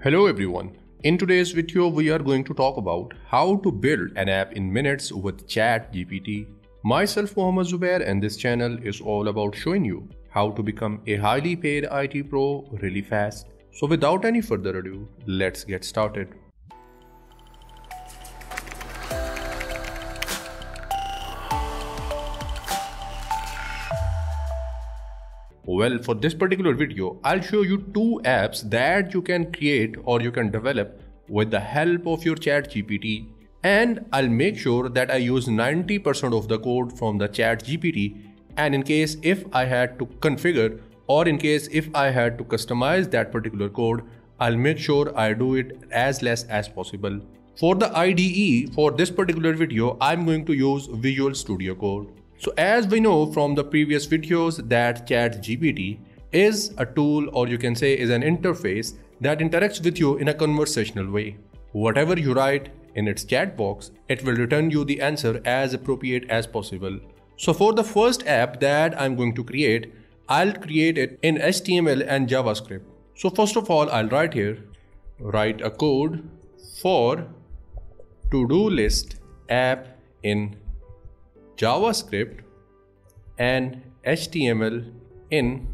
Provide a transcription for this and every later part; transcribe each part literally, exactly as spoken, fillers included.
Hello everyone. In today's video, we are going to talk about how to build an app in minutes with ChatGPT. Myself Muhammad Zubair and this channel is all about showing you how to become a highly paid I T pro really fast. So without any further ado, let's get started. Well, for this particular video, I'll show you two apps that you can create or you can develop with the help of your ChatGPT, and I'll make sure that I use ninety percent of the code from the ChatGPT, and in case if I had to configure or in case if I had to customize that particular code, I'll make sure I do it as less as possible. For the I D E for this particular video, I'm going to use Visual Studio Code. So as we know from the previous videos that ChatGPT is a tool, or you can say is an interface that interacts with you in a conversational way. Whatever you write in its chat box, it will return you the answer as appropriate as possible. So for the first app that I'm going to create, I'll create it in H T M L and JavaScript. So first of all, I'll write here, write a code for to-do list app in JavaScript and H T M L in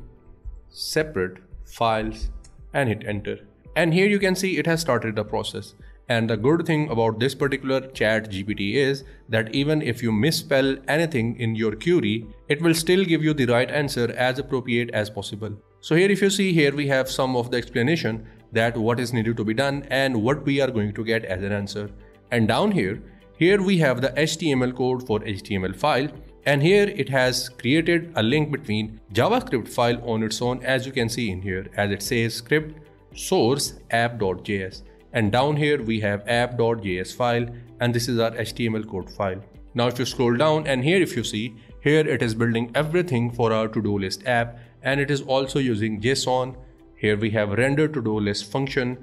separate files, and hit enter. And here you can see it has started the process. And the good thing about this particular ChatGPT is that even if you misspell anything in your query, it will still give you the right answer as appropriate as possible. So here if you see, here we have some of the explanation that what is needed to be done and what we are going to get as an answer. And down here, Here we have the H T M L code for H T M L file, and here it has created a link between JavaScript file on its own, as you can see in here, as it says script source app.js, and down here we have app.js file, and this is our H T M L code file. Now if you scroll down, and here if you see, here it is building everything for our to-do list app, and it is also using JSON. Here we have render to-do list function.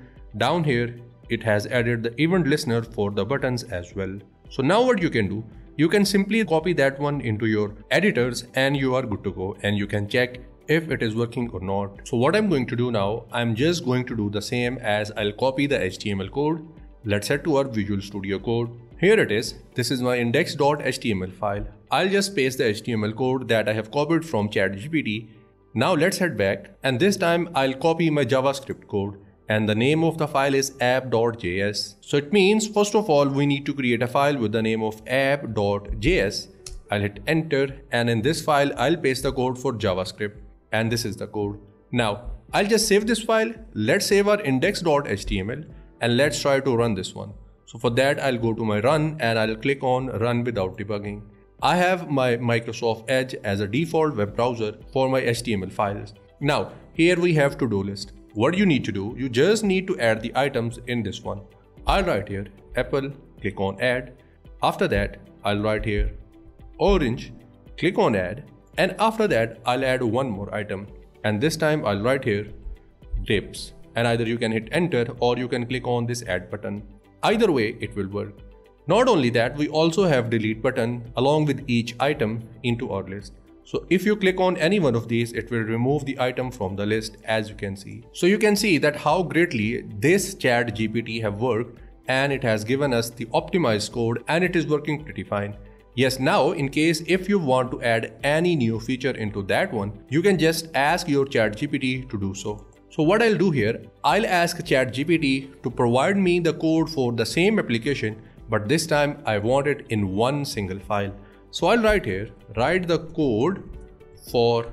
Down here it has added the event listener for the buttons as well. So now what you can do, you can simply copy that one into your editors and you are good to go, and you can check if it is working or not. So what I'm going to do now, I'm just going to do the same, as I'll copy the H T M L code. Let's head to our Visual Studio Code. Here it is. This is my index.html file. I'll just paste the H T M L code that I have copied from ChatGPT. Now let's head back, and this time I'll copy my JavaScript code. And the name of the file is app.js. So it means first of all, we need to create a file with the name of app.js. I'll hit enter, and in this file, I'll paste the code for JavaScript. And this is the code. Now I'll just save this file. Let's save our index.html and let's try to run this one. So for that, I'll go to my run and I'll click on run without debugging. I have my Microsoft Edge as a default web browser for my H T M L files. Now here we have to-do list. What you need to do, you just need to add the items in this one. I'll write here apple, click on add. After that, I'll write here orange, click on add. And after that, I'll add one more item. And this time I'll write here grapes. And either you can hit enter or you can click on this add button. Either way, it will work. Not only that, we also have delete button along with each item into our list. So if you click on any one of these, it will remove the item from the list, as you can see. So you can see that how greatly this ChatGPT have worked, and it has given us the optimized code, and it is working pretty fine. Yes, now in case if you want to add any new feature into that one, you can just ask your ChatGPT to do so. So what I'll do here, I'll ask ChatGPT to provide me the code for the same application, but this time I want it in one single file. So I'll write here, write the code for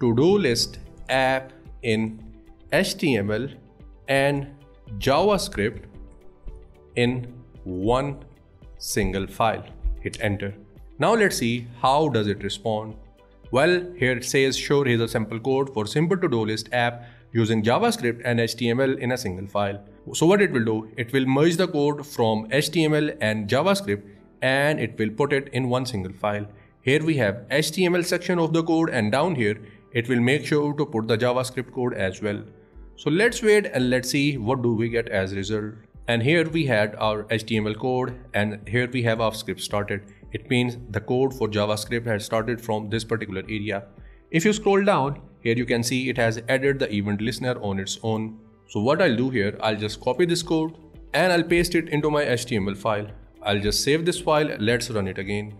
to-do list app in H T M L and JavaScript in one single file. Hit enter. Now let's see how does it respond. Well, here it says, sure, here's a sample code for simple to-do list app using JavaScript and H T M L in a single file. So what it will do, it will merge the code from H T M L and JavaScript, and it will put it in one single file. Here we have H T M L section of the code, and down here it will make sure to put the JavaScript code as well. So let's wait and let's see what do we get as result. And here we had our H T M L code, and here we have our script started. It means the code for JavaScript has started from this particular area. If you scroll down here, you can see it has added the event listener on its own. So what I'll do here, I'll just copy this code and I'll paste it into my H T M L file. I'll just save this file. Let's run it again.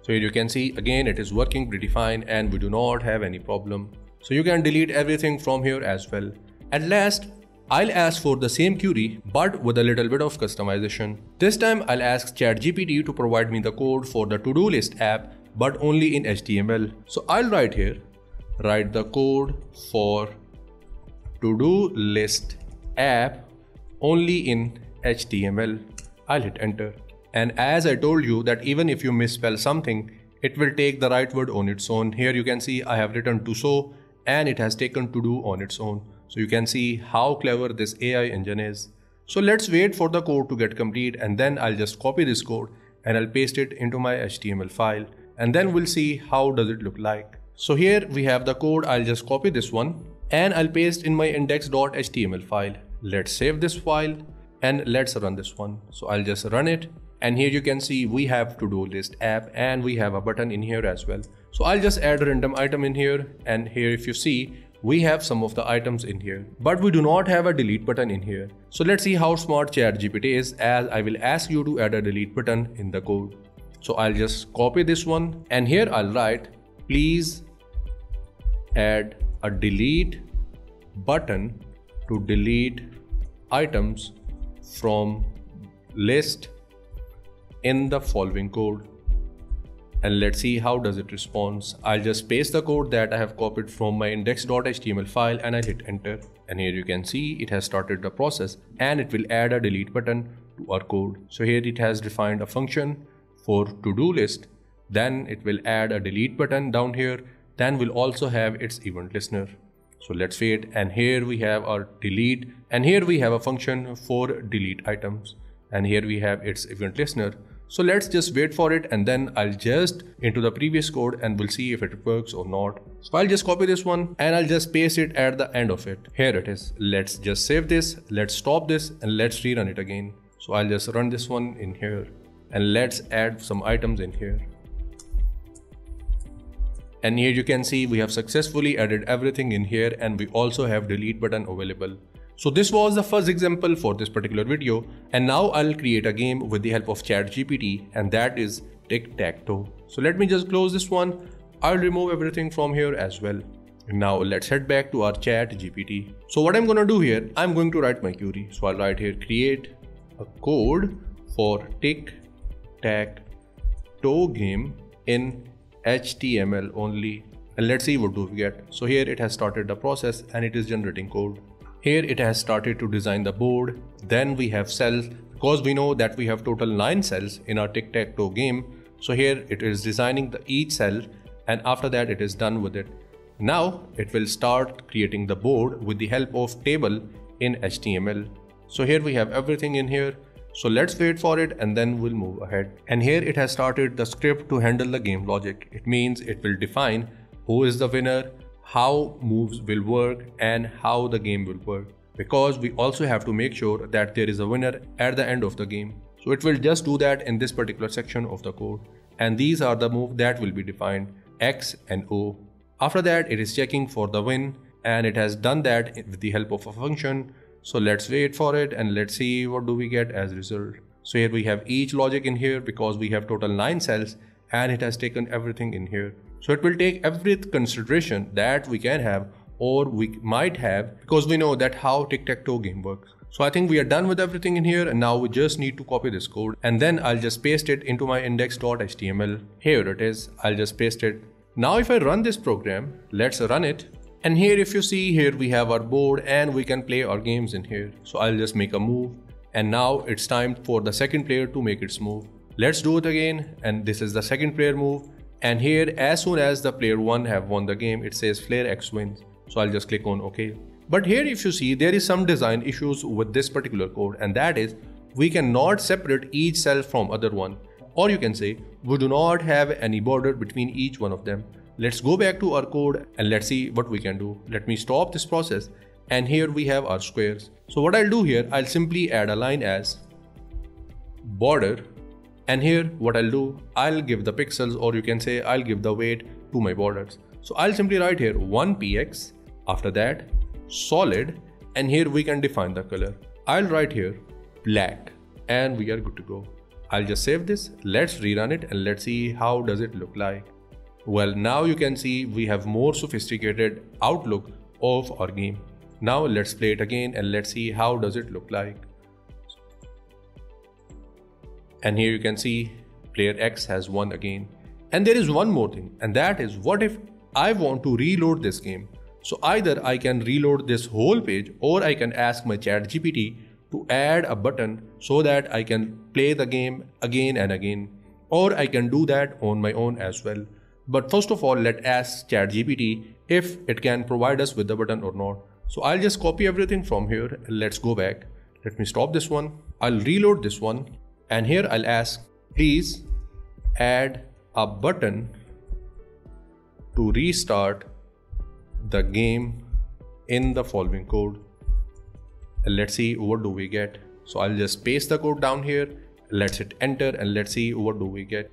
So here you can see again, it is working pretty fine and we do not have any problem. So you can delete everything from here as well. At last, I'll ask for the same query, but with a little bit of customization. This time I'll ask ChatGPT to provide me the code for the to-do list app, but only in H T M L. So I'll write here, write the code for to-do list app only in H T M L. I'll hit enter. And as I told you that even if you misspell something, it will take the right word on its own. Here you can see I have written to so and it has taken to do on its own. So you can see how clever this A I engine is. So let's wait for the code to get complete and then I'll just copy this code and I'll paste it into my H T M L file and then we'll see how does it look like. So here we have the code. I'll just copy this one and I'll paste in my index dot H T M L file. Let's save this file and let's run this one. So I'll just run it and here you can see we have to-do list app and we have a button in here as well. So I'll just add a random item in here and here if you see, we have some of the items in here, but we do not have a delete button in here. So let's see how smart ChatGPT is, as I will ask you to add a delete button in the code. So I'll just copy this one and here I'll write, please add a delete button to delete items from list in the following code. And let's see how does it responds. I'll just paste the code that I have copied from my index dot H T M L file and I hit enter. And here you can see it has started the process and it will add a delete button to our code. So here it has defined a function for to-do list. Then it will add a delete button down here. Then we'll also have its event listener. So let's wait. And here we have our delete. And here we have a function for delete items. And here we have its event listener. So let's just wait for it and then I'll just into the previous code and we'll see if it works or not. So I'll just copy this one and I'll just paste it at the end of it. Here it is. Let's just save this. Let's stop this and let's rerun it again. So I'll just run this one in here and let's add some items in here. And here you can see we have successfully added everything in here and we also have delete button available. So this was the first example for this particular video and now I'll create a game with the help of ChatGPT and that is tic-tac-toe. So let me just close this one. I'll remove everything from here as well. Now let's head back to our ChatGPT. So what I'm gonna do here, I'm going to write my query. So I'll write here, create a code for tic-tac-toe game in H T M L only. And let's see what do we get. So here it has started the process and it is generating code. Here it has started to design the board. Then we have cells because we know that we have total nine cells in our tic-tac-toe game. So here it is designing the each cell and after that it is done with it. Now it will start creating the board with the help of table in H T M L. So here we have everything in here. So let's wait for it and then we'll move ahead. And here it has started the script to handle the game logic. It means it will define who is the winner, how moves will work and how the game will work, because we also have to make sure that there is a winner at the end of the game. So it will just do that in this particular section of the code. And these are the moves that will be defined, X and O. After that, it is checking for the win and it has done that with the help of a function. So let's wait for it and let's see what do we get as a result. So here we have each logic in here because we have total nine cells and it has taken everything in here. So it will take every consideration that we can have or we might have, because we know that how tic-tac-toe game works. So I think we are done with everything in here and now we just need to copy this code and then I'll just paste it into my index dot H T M L. Here it is. I'll just paste it. Now if I run this program, let's run it. And here if you see, here we have our board and we can play our games in here. So I'll just make a move and now it's time for the second player to make its move. Let's do it again and this is the second player move. And here, as soon as the player one have won the game, it says player X wins. So I'll just click on OK. But here, if you see, there is some design issues with this particular code. And that is, we cannot separate each cell from other one. Or you can say, we do not have any border between each one of them. Let's go back to our code and let's see what we can do. Let me stop this process. And here we have our squares. So what I'll do here, I'll simply add a line as border. And here what I'll do, I'll give the pixels, or you can say I'll give the weight to my borders. So I'll simply write here one P X, after that solid, and here we can define the color. I'll write here black and we are good to go. I'll just save this. Let's rerun it and let's see how does it look like. Well, now you can see we have more sophisticated outlook of our game. Now let's play it again and let's see how does it look like. And here you can see player X has won again. And there is one more thing, and that is, what if I want to reload this game? So either I can reload this whole page or I can ask my ChatGPT to add a button so that I can play the game again and again, or I can do that on my own as well. But first of all, let's ask ChatGPT if it can provide us with the button or not. So I'll just copy everything from here. Let's go back. Let me stop this one. I'll reload this one. And here I'll ask, please add a button to restart the game in the following code. Let's see what do we get. So I'll just paste the code down here. Let's hit enter and let's see what do we get.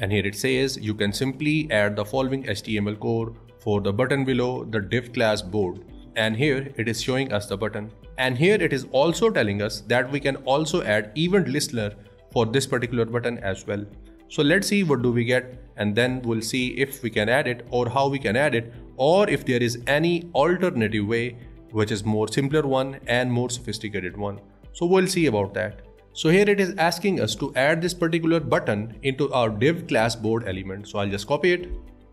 And here it says you can simply add the following H T M L code for the button below the div class board. And here it is showing us the button. And here it is also telling us that we can also add event listener for this particular button as well. So let's see what do we get, and then we'll see if we can add it or how we can add it, or if there is any alternative way which is more simpler one and more sophisticated one. So we'll see about that. So here it is asking us to add this particular button into our div class board element. So I'll just copy it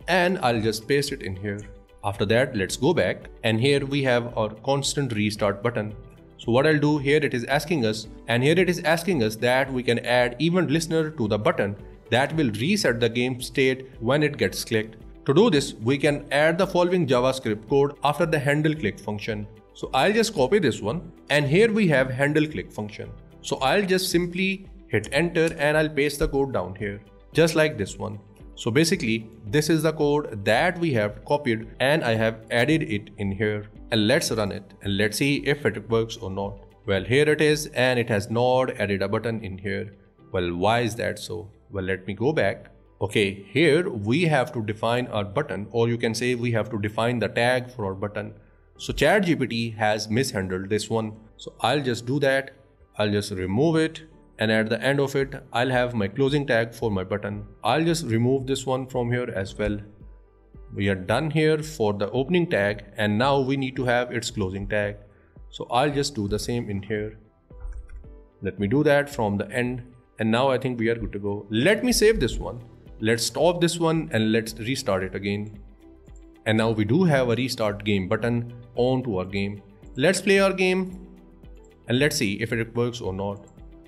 and I'll just paste it in here. After that, let's go back, and here we have our constant restart button. So what I'll do here, it is asking us, and here it is asking us that we can add event listener to the button that will reset the game state when it gets clicked. To do this, we can add the following JavaScript code after the handle click function. So I'll just copy this one, and here we have handle click function. So I'll just simply hit enter and I'll paste the code down here, just like this one. So basically, this is the code that we have copied and I have added it in here. And let's run it and let's see if it works or not. Well, here it is, and it has not added a button in here. Well, why is that so? Well, let me go back. Okay, here we have to define our button, or you can say we have to define the tag for our button. So ChatGPT has mishandled this one. So I'll just do that. I'll just remove it. And at the end of it, I'll have my closing tag for my button. I'll just remove this one from here as well. We are done here for the opening tag, and now we need to have its closing tag. So I'll just do the same in here. Let me do that from the end. And now I think we are good to go. Let me save this one. Let's stop this one and let's restart it again. And now we do have a restart game button onto our game. Let's play our game and let's see if it works or not.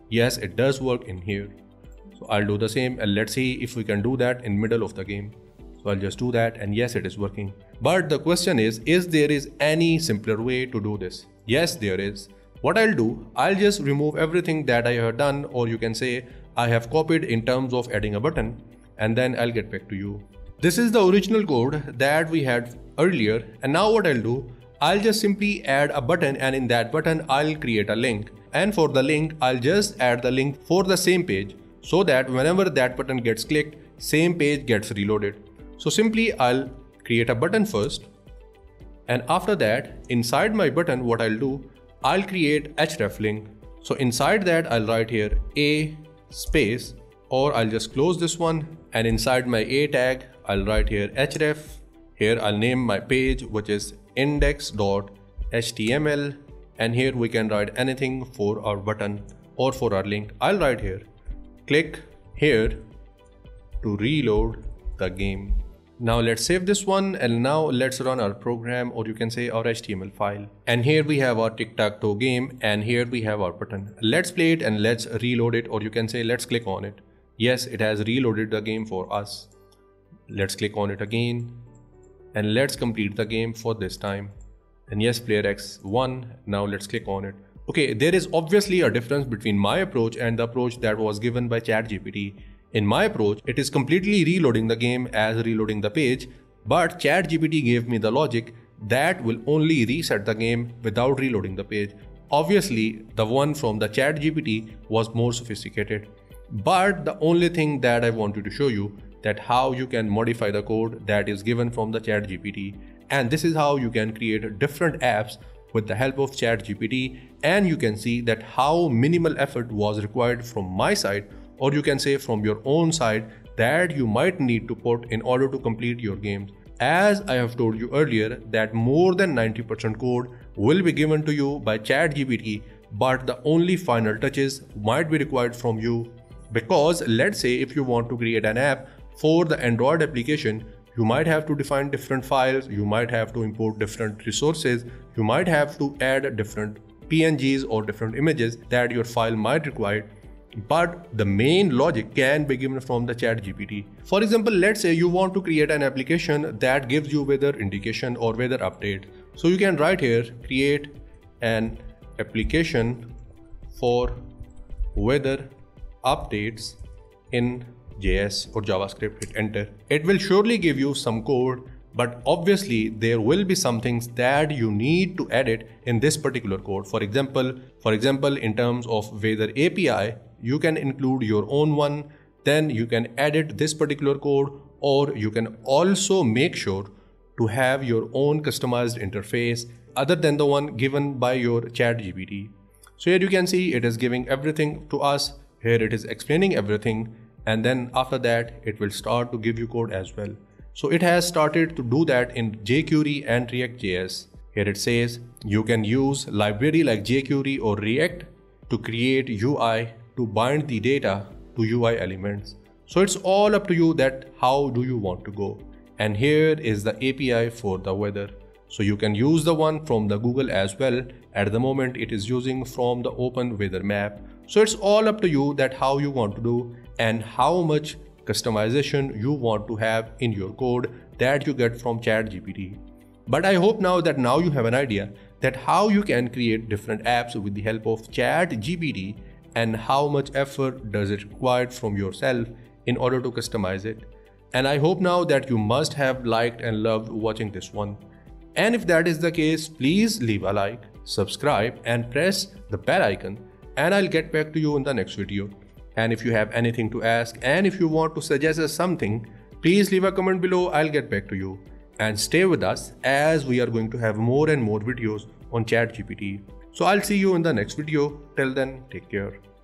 Yes, it does work in here. So I'll do the same and let's see if we can do that in middle of the game. So I'll just do that, and yes, it is working. But the question is, is there is any simpler way to do this? Yes, there is. What I'll do, I'll just remove everything that I have done, or you can say I have copied in terms of adding a button, and then I'll get back to you. This is the original code that we had earlier, and now what I'll do, I'll just simply add a button, and in that button I'll create a link. And for the link, I'll just add the link for the same page so that whenever that button gets clicked, same page gets reloaded. So simply I'll create a button first. And after that, inside my button, what I'll do, I'll create href link. So inside that I'll write here a space, or I'll just close this one. And inside my a tag, I'll write here href. Here I'll name my page, which is index dot H T M L. And here we can write anything for our button or for our link. I'll write here, click here to reload the game. Now let's save this one, and now let's run our program, or you can say our H T M L file. And here we have our tic-tac-toe game, and here we have our button. Let's play it and let's reload it, or you can say let's click on it. Yes, it has reloaded the game for us. Let's click on it again and let's complete the game for this time. And yes, player X won. Now let's click on it. Okay, there is obviously a difference between my approach and the approach that was given by ChatGPT. In my approach, it is completely reloading the game as reloading the page, but ChatGPT gave me the logic that will only reset the game without reloading the page. Obviously, the one from the ChatGPT was more sophisticated. But the only thing that I wanted to show you, that how you can modify the code that is given from the ChatGPT. And this is how you can create different apps with the help of ChatGPT, and you can see that how minimal effort was required from my side, or you can say from your own side, that you might need to put in order to complete your games. As I have told you earlier, that more than ninety percent code will be given to you by ChatGPT, but the only final touches might be required from you, because let's say if you want to create an app for the Android application, you might have to define different files, you might have to import different resources, you might have to add different P N Gs or different images that your file might require. But the main logic can be given from the ChatGPT. For example, let's say you want to create an application that gives you weather indication or weather update. So you can write here, create an application for weather updates in J S or JavaScript, hit enter. It will surely give you some code, but obviously there will be some things that you need to edit in this particular code. For example, for example, in terms of weather A P I, you can include your own one, then you can edit this particular code, or you can also make sure to have your own customized interface other than the one given by your ChatGPT. So here you can see it is giving everything to us. Here it is explaining everything. And then after that, it will start to give you code as well. So it has started to do that in jQuery and React.js. Here it says you can use library like jQuery or React to create U I to bind the data to U I elements. So it's all up to you that how do you want to go. And here is the A P I for the weather. So you can use the one from the Google as well. At the moment, it is using from the Open Weather Map. So it's all up to you that how you want to do and how much customization you want to have in your code that you get from ChatGPT. But I hope now that now you have an idea that how you can create different apps with the help of ChatGPT and how much effort does it require from yourself in order to customize it. And I hope now that you must have liked and loved watching this one. And if that is the case, please leave a like, subscribe, and press the bell icon, and I'll get back to you in the next video. And if you have anything to ask, and if you want to suggest us something, please leave a comment below. I'll get back to you. And stay with us as we are going to have more and more videos on ChatGPT. So I'll see you in the next video. Till then, take care.